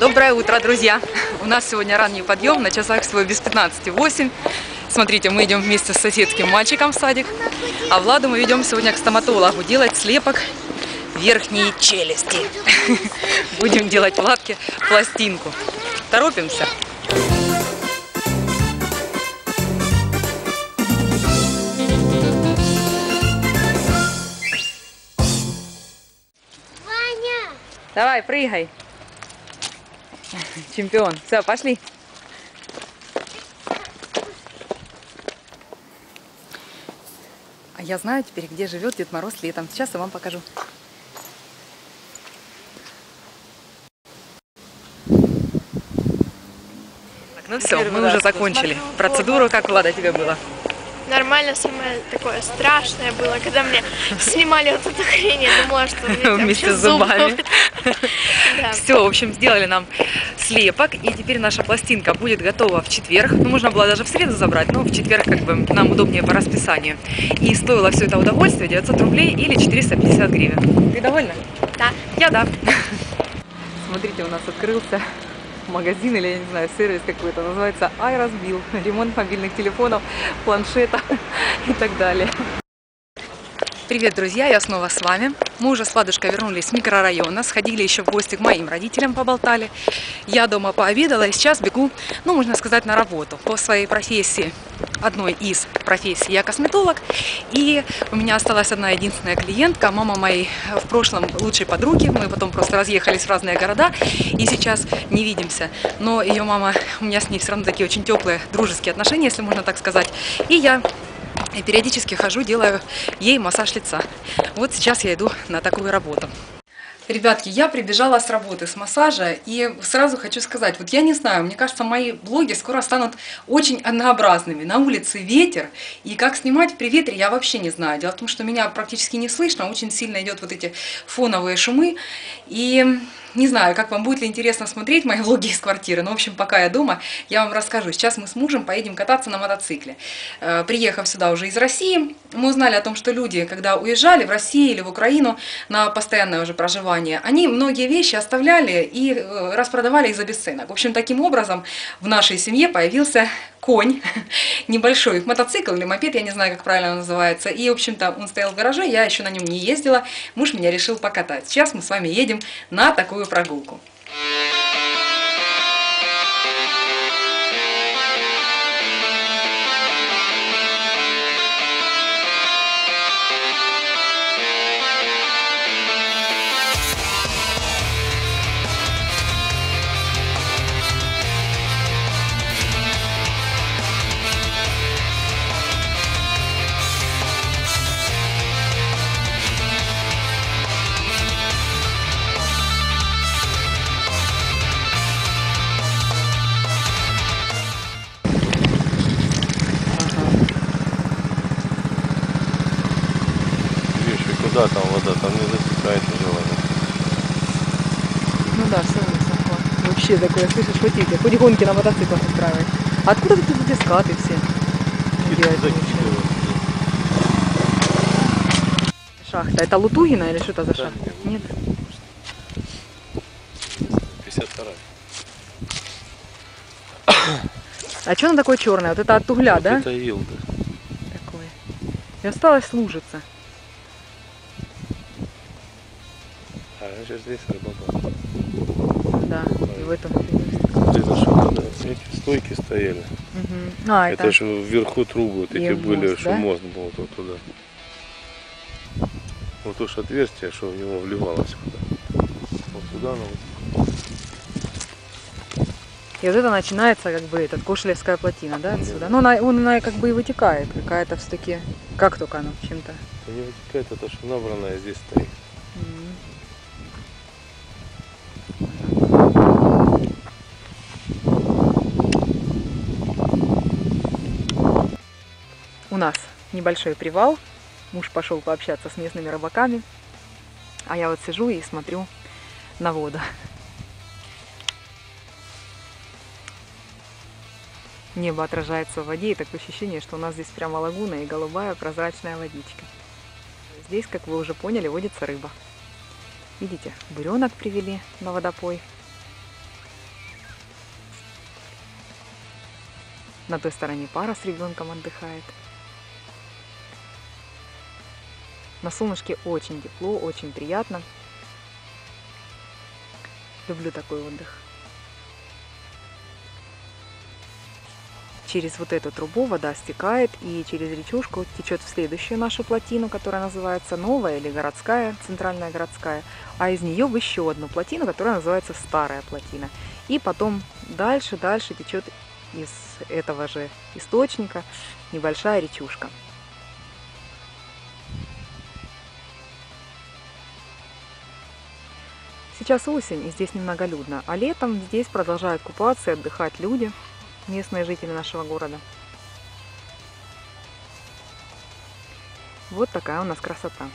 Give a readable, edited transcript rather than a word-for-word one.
Доброе утро, друзья! У нас сегодня ранний подъем, на часах всего без 15:08. Смотрите, мы идем вместе с соседским мальчиком в садик, а Владу мы ведем сегодня к стоматологу делать слепок верхней челюсти. Будем делать Владке пластинку. Торопимся! Давай, прыгай. Чемпион. Все, пошли. А я знаю теперь, где живет Дед Мороз летом. Сейчас я вам покажу. Так, ну все, мы уже закончили процедуру. Как, Влада, тебе было? Нормально, самое такое страшное было, когда мне снимали вот эту хрень, я думала, что вместе с зубами. Все, в общем, сделали нам слепок, и теперь наша пластинка будет готова в четверг. Ну, можно было даже в среду забрать, но в четверг как бы нам удобнее по расписанию. И стоило все это удовольствие 900 рублей или 450 гривен. Ты довольна? Да. Я да. Смотрите, у нас открылся магазин, или, я не знаю, сервис какой-то, называется «Ай, разбил». Ремонт мобильных телефонов, планшетов и так далее. Привет, друзья, я снова с вами. Мы уже с Владушкой вернулись с микрорайона, сходили еще в гости к моим родителям, поболтали. Я дома пообедала и сейчас бегу, ну, можно сказать, на работу. По своей профессии, одной из профессий, я косметолог. И у меня осталась одна единственная клиентка, мама моей в прошлом лучшей подруги. Мы потом просто разъехались в разные города и сейчас не видимся. Но ее мама, у меня с ней все равно такие очень теплые, дружеские отношения, если можно так сказать. И я... И периодически хожу, делаю ей массаж лица. Вот сейчас я иду на такую работу. Ребятки, я прибежала с работы, с массажа, и сразу хочу сказать, вот я не знаю, мне кажется, мои блоги скоро станут очень однообразными. На улице ветер, и как снимать при ветре я вообще не знаю. Дело в том, что меня практически не слышно, очень сильно идет вот эти фоновые шумы, и... Не знаю, как вам будет ли интересно смотреть мои влоги из квартиры, но, в общем, пока я дома, я вам расскажу. Сейчас мы с мужем поедем кататься на мотоцикле. Приехав сюда уже из России, мы узнали о том, что люди, когда уезжали в Россию или в Украину на постоянное уже проживание, они многие вещи оставляли и распродавали их за бесценок. В общем, таким образом в нашей семье появился... конь, небольшой мотоцикл или мопед, я не знаю, как правильно он называется. И, в общем-то, он стоял в гараже, я еще на нем не ездила. Муж меня решил покатать. Сейчас мы с вами едем на такую прогулку. Да, там вода, там не затекает уже вода. Ну да, все, все. Вообще такое, слышишь, шутите. Хоть гонки на мотоциклах устраивать. Откуда тут эти скаты все? Шахта. Это Лутугина или что это за шахта? Нет. 52-я. А что она такое черное? Вот это от угля, вот да? Это ил, да. Такое. И осталось служиться. Здесь работал. Да, и в этом. Вот это что, да, эти стойки стояли. Угу. А, это же вверху трубы вот эти были, что мост был вот туда. Вот уж отверстие, что в него вливалось. Вот сюда, ну. И вот это начинается как бы этот Кошелевская плотина, да, отсюда. Да. Но она как бы и вытекает, какая-то в стыке. Как только она чем-то. Не вытекает, это что набранная здесь стоит. У нас небольшой привал, муж пошел пообщаться с местными рыбаками, а я вот сижу и смотрю на воду. Небо отражается в воде, и такое ощущение, что у нас здесь прямо лагуна и голубая прозрачная водичка. Здесь, как вы уже поняли, водится рыба. Видите, буренок привели на водопой. На той стороне пара с ребенком отдыхает. На солнышке очень тепло, очень приятно. Люблю такой отдых. Через вот эту трубу вода стекает и через речушку течет в следующую нашу плотину, которая называется Новая или Городская, Центральная Городская, а из нее в еще одну плотину, которая называется Старая плотина. И потом дальше течет из этого же источника небольшая речушка. Сейчас осень, и здесь немного людно, а летом здесь продолжают купаться и отдыхать люди, местные жители нашего города. Вот такая у нас красота.